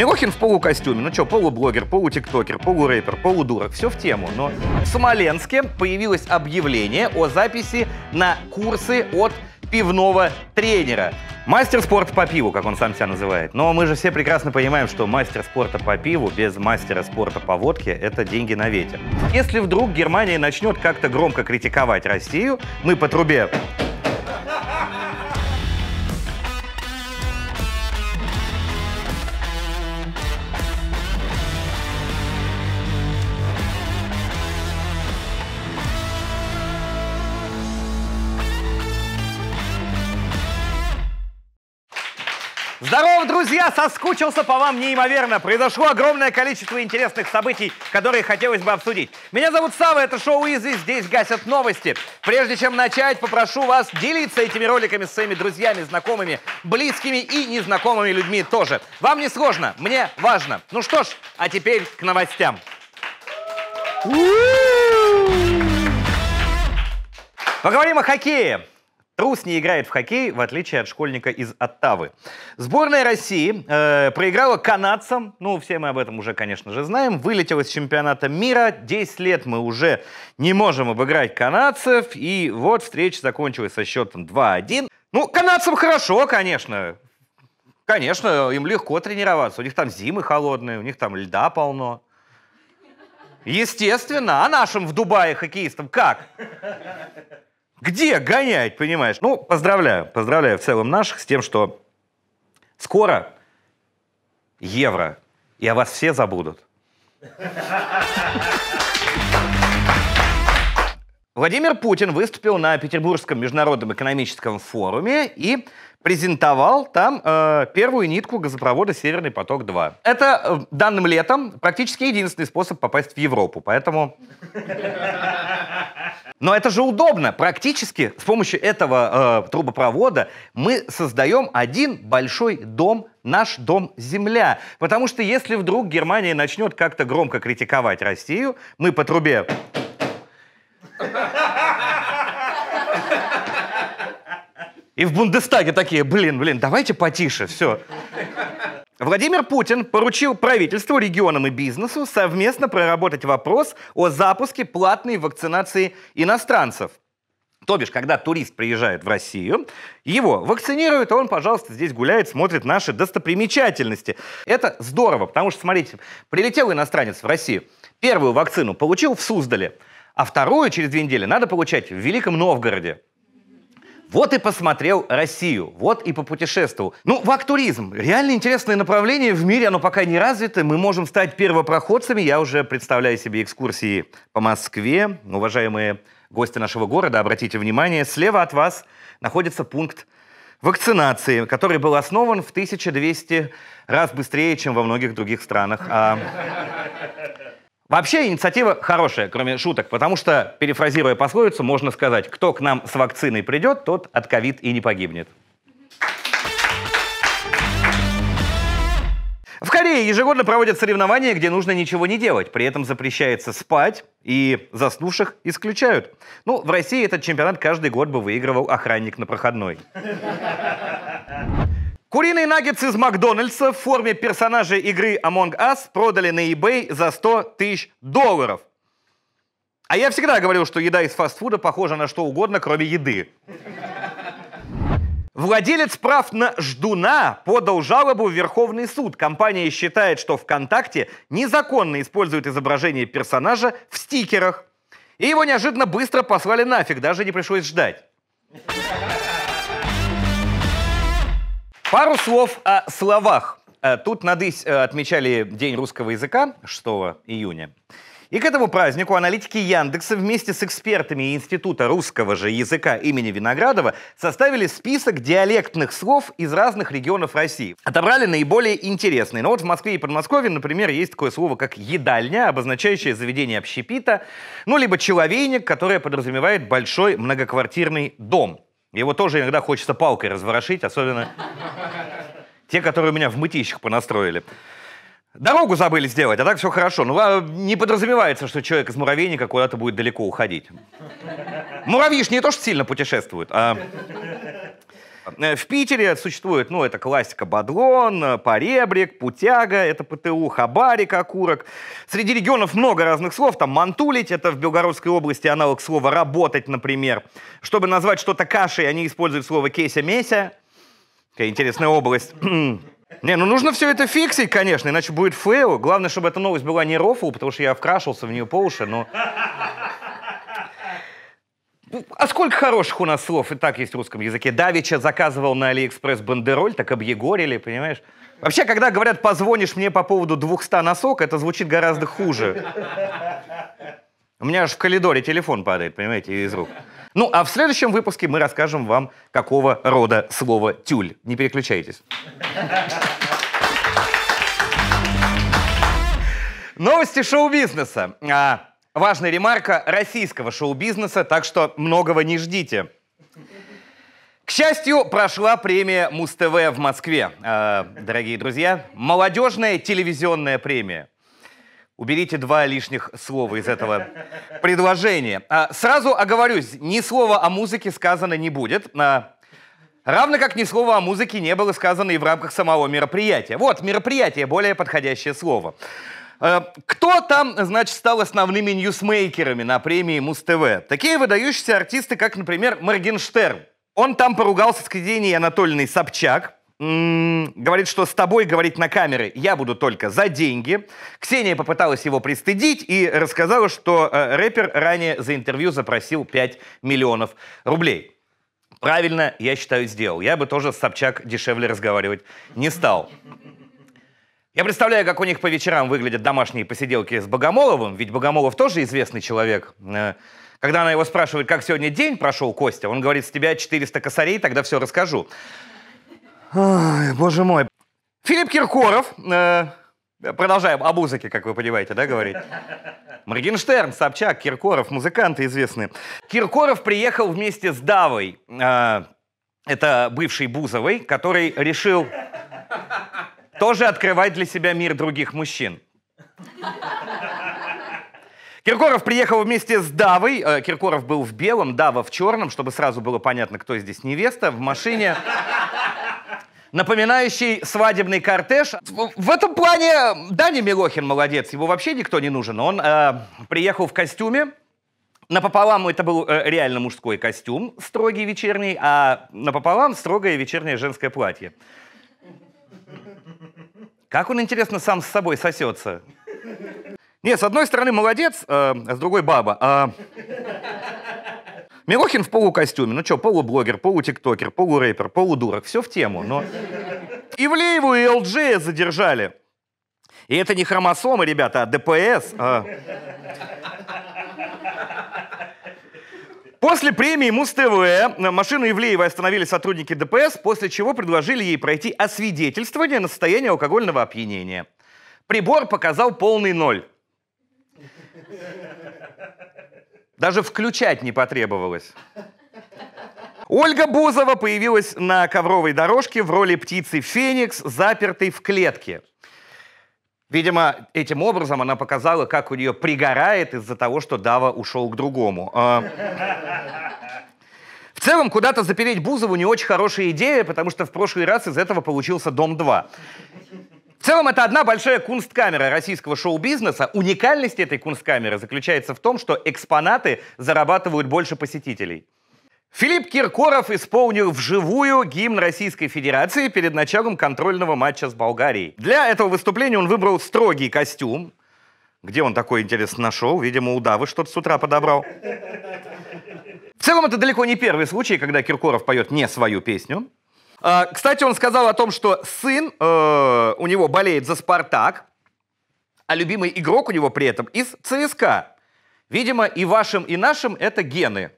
Милохин в полукостюме, ну что, полублогер, полутиктокер, полурэпер, полудурок, все в тему, но... В Смоленске появилось объявление о записи на курсы от пивного тренера. Мастер спорта по пиву, как он сам себя называет. Но мы же все прекрасно понимаем, что мастер спорта по пиву без мастера спорта по водке – это деньги на ветер. Если вдруг Германия начнет как-то громко критиковать Россию, мы по трубе… Здорово, друзья! Соскучился по вам неимоверно. Произошло огромное количество интересных событий, которые хотелось бы обсудить. Меня зовут Сава, это шоу «Известь», здесь гасят новости. Прежде чем начать, попрошу вас делиться этими роликами с своими друзьями, знакомыми, близкими и незнакомыми людьми тоже. Вам не сложно, мне важно. Ну что ж, а теперь к новостям. Поговорим о хоккее. Рус не играет в хоккей, в отличие от школьника из Оттавы. Сборная России проиграла канадцам, ну, все мы об этом уже, конечно же, знаем, вылетела с чемпионата мира, 10 лет мы уже не можем обыграть канадцев, и вот встреча закончилась со счетом 2-1. Ну, канадцам хорошо, конечно. Конечно, им легко тренироваться, у них там зимы холодные, у них там льда полно. Естественно, а нашим в Дубае хоккеистам как? Где гонять, понимаешь? Ну, поздравляю в целом наших с тем, что скоро евро, и о вас все забудут. Владимир Путин выступил на Петербургском международном экономическом форуме и презентовал там первую нитку газопровода «Северный поток-2». Это данным летом практически единственный способ попасть в Европу, поэтому... Но это же удобно. Практически с помощью этого трубопровода мы создаем один большой дом, наш дом Земля. Потому что если вдруг Германия начнет как-то громко критиковать Россию, мы по трубе... И в Бундестаге такие, блин, давайте потише, все. Владимир Путин поручил правительству, регионам и бизнесу совместно проработать вопрос о запуске платной вакцинации иностранцев. То бишь, когда турист приезжает в Россию, его вакцинируют, а он, пожалуйста, здесь гуляет, смотрит наши достопримечательности. Это здорово, потому что, смотрите, прилетел иностранец в Россию, первую вакцину получил в Суздале, а вторую через 2 недели надо получать в Великом Новгороде. Вот и посмотрел Россию, вот и попутешествовал. Ну, вактуризм. Реально интересное направление в мире, оно пока не развито. Мы можем стать первопроходцами. Я уже представляю себе экскурсии по Москве. Уважаемые гости нашего города, обратите внимание, слева от вас находится пункт вакцинации, который был основан в 1200 раз быстрее, чем во многих других странах. Вообще инициатива хорошая, кроме шуток, потому что, перефразируя пословицу, можно сказать, кто к нам с вакциной придет, тот от ковид и не погибнет. В Корее ежегодно проводят соревнования, где нужно ничего не делать, при этом запрещается спать и заснувших исключают. Ну, в России этот чемпионат каждый год бы выигрывал охранник на проходной. Куриные наггетсы из Макдональдса в форме персонажа игры Among Us продали на ebay за $100 000. А я всегда говорил, что еда из фастфуда похожа на что угодно, кроме еды. Владелец прав на Ждуна подал жалобу в Верховный суд. Компания считает, что ВКонтакте незаконно использует изображение персонажа в стикерах. И его неожиданно быстро послали нафиг, даже не пришлось ждать. Пару слов о словах. Тут на «Дысь» отмечали День русского языка 6 июня. И к этому празднику аналитики Яндекса вместе с экспертами Института русского же языка имени Виноградова составили список диалектных слов из разных регионов России. Отобрали наиболее интересные. Но вот в Москве и Подмосковье, например, есть такое слово, как «едальня», обозначающее заведение общепита, ну, либо «человейник», которое подразумевает большой многоквартирный дом. Его тоже иногда хочется палкой разворошить, особенно те, которые у меня в мытищах понастроили. Дорогу забыли сделать, а так все хорошо. Ну, не подразумевается, что человек из муравейника куда-то будет далеко уходить. Муравьишние тоже сильно путешествуют. В Питере существует, ну, это классика, Бадлон, Поребрик, Путяга, это ПТУ, Хабарик, Окурок. Среди регионов много разных слов, там мантулить, это в Белгородской области аналог слова работать, например. Чтобы назвать что-то кашей, они используют слово кеся-меся. Какая интересная область. Не, ну нужно все это фиксить, конечно, иначе будет фейл. Главное, чтобы эта новость была не рофл, потому что я вкрашился в нее по уши, но... А сколько хороших у нас слов и так есть в русском языке. Давича заказывал на Алиэкспресс бандероль, так объегорили, понимаешь? Вообще, когда говорят «позвонишь мне по поводу 200 носок», это звучит гораздо хуже. У меня аж в коридоре телефон падает, понимаете, из рук. Ну, а в следующем выпуске мы расскажем вам, какого рода слово «тюль». Не переключайтесь. Новости шоу-бизнеса. Важная ремарка российского шоу-бизнеса, так что многого не ждите. К счастью, прошла премия Муз-ТВ в Москве. Дорогие друзья, молодежная телевизионная премия. Уберите два лишних слова из этого предложения. Сразу оговорюсь, ни слова о музыке сказано не будет. Равно как ни слова о музыке не было сказано и в рамках самого мероприятия. Вот, мероприятие, более подходящее слово. Кто там, значит, стал основными ньюсмейкерами на премии Муз-ТВ? Такие выдающиеся артисты, как, например, Моргенштерн. Он там поругался с Ксенией Анатольевной Собчак. Говорит, что с тобой говорить на камеры я буду только за деньги. Ксения попыталась его пристыдить и рассказала, что рэпер ранее за интервью запросил 5 миллионов рублей. Правильно, я считаю, сделал. Я бы тоже с Собчак дешевле разговаривать не стал. Я представляю, как у них по вечерам выглядят домашние посиделки с Богомоловым, ведь Богомолов тоже известный человек. Когда она его спрашивает, как сегодня день прошел, Костя, он говорит, с тебя 400 косарей, тогда все расскажу. Ой, боже мой. Филипп Киркоров, продолжаем о музыке, как вы понимаете, да, говорить? Моргенштерн, Собчак, Киркоров, музыканты известные. Киркоров приехал вместе с Давой, это бывший Бузовой, который решил... тоже открывать для себя мир других мужчин. Киркоров приехал вместе с Давой. Киркоров был в белом, Дава в черном, чтобы сразу было понятно, кто здесь невеста. В машине, напоминающей свадебный кортеж. В этом плане Даня Милохин молодец, его вообще никто не нужен. Он приехал в костюме. Напополам это был реально мужской костюм, строгий вечерний, а напополам строгое вечернее женское платье. Как он, интересно, сам с собой сосется? Не, с одной стороны молодец, а с другой баба. Милохин в полукостюме. Ну что, полублогер, полутиктокер, полурэпер, полудурок. Все в тему, но... Ивлееву и ЛДЖ задержали. И это не хромосомы, ребята, а ДПС. После премии Муз-ТВ машину Ивлеевой остановили сотрудники ДПС, после чего предложили ей пройти освидетельствование на состояние алкогольного опьянения. Прибор показал полный ноль. Даже включать не потребовалось. Ольга Бузова появилась на ковровой дорожке в роли птицы Феникс, запертой в клетке. Видимо, этим образом она показала, как у нее пригорает из-за того, что Дава ушел к другому. В целом, куда-то запереть Бузову не очень хорошая идея, потому что в прошлый раз из этого получился «Дом-2». В целом, это одна большая кунсткамера российского шоу-бизнеса. Уникальность этой кунсткамеры заключается в том, что экспонаты зарабатывают больше посетителей. Филипп Киркоров исполнил вживую гимн Российской Федерации перед началом контрольного матча с Болгарией. Для этого выступления он выбрал строгий костюм. Где он такой, интересно, нашел? Видимо, у Давы что-то с утра подобрал. В целом, это далеко не первый случай, когда Киркоров поет не свою песню. Кстати, он сказал о том, что сын у него болеет за «Спартак», а любимый игрок у него при этом из ЦСКА. Видимо, и вашим, и нашим это гены.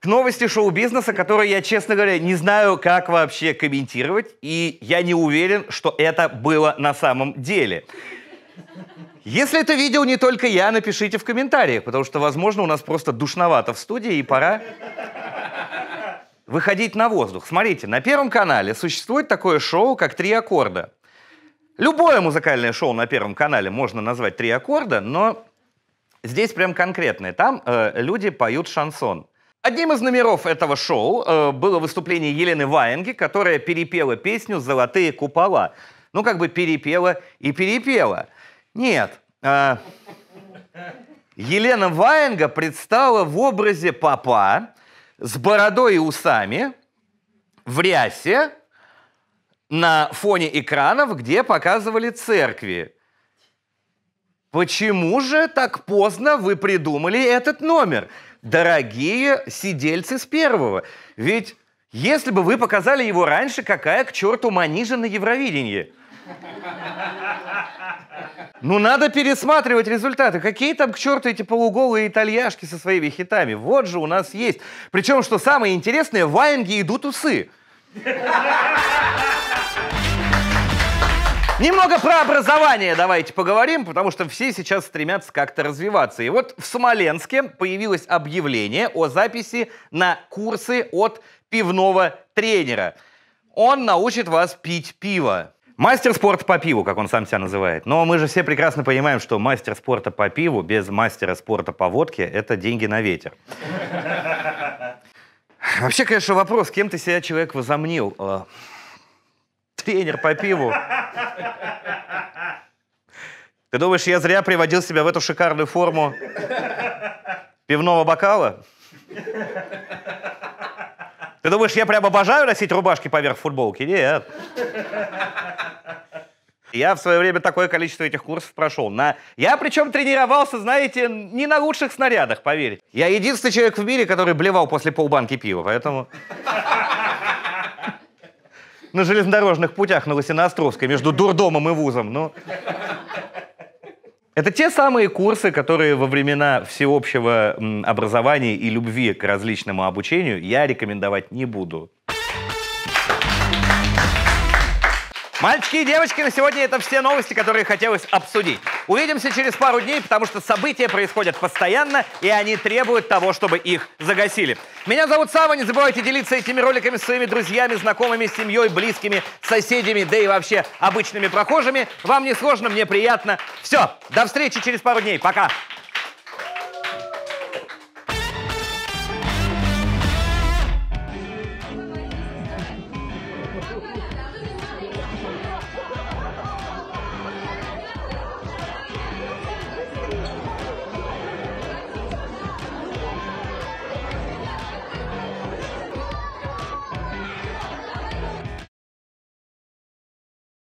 К новости шоу-бизнеса, которые я, честно говоря, не знаю, как вообще комментировать, и я не уверен, что это было на самом деле. Если это видел не только я, напишите в комментариях, потому что, возможно, у нас просто душновато в студии, и пора выходить на воздух. Смотрите, на Первом канале существует такое шоу, как «Три аккорда». Любое музыкальное шоу на Первом канале можно назвать «Три аккорда», но... Здесь прям конкретные. Там люди поют шансон. Одним из номеров этого шоу было выступление Елены Ваенги, которая перепела песню «Золотые купола». Ну, как бы перепела и перепела. Нет. Елена Ваенга предстала в образе попа с бородой и усами в рясе на фоне экранов, где показывали церкви. Почему же так поздно вы придумали этот номер, дорогие сидельцы с первого? Ведь если бы вы показали его раньше, какая к черту манижа на Евровидении? Ну, надо пересматривать результаты. Какие там к черту эти полуголые итальяшки со своими хитами? Вот же у нас есть. Причем, что самое интересное, в Ваенге идут усы. Немного про образование давайте поговорим, потому что все сейчас стремятся как-то развиваться. И вот в Смоленске появилось объявление о записи на курсы от пивного тренера. Он научит вас пить пиво. Мастер спорта по пиву, как он сам себя называет. Но мы же все прекрасно понимаем, что мастер спорта по пиву без мастера спорта по водке – это деньги на ветер. Вообще, конечно, вопрос, кем ты себя, человек, возомнил? Тренер по пиву. Ты думаешь, я зря приводил себя в эту шикарную форму пивного бокала? Ты думаешь, я прям обожаю носить рубашки поверх футболки? Нет. Я в свое время такое количество этих курсов прошел. Я причем тренировался, знаете, не на лучших снарядах, поверьте. Я единственный человек в мире, который блевал после полбанки пива, поэтому... На железнодорожных путях на Лосиноостровской, между дурдомом и вузом. Ну. Это те самые курсы, которые во времена всеобщего образования и любви к различному обучению я рекомендовать не буду. Мальчики и девочки, на сегодня это все новости, которые хотелось обсудить. Увидимся через пару дней, потому что события происходят постоянно, и они требуют того, чтобы их загасили. Меня зовут Сава, не забывайте делиться этими роликами с своими друзьями, знакомыми, семьей, близкими, соседями, да и вообще обычными прохожими. Вам не сложно, мне приятно. Все, до встречи через пару дней, пока!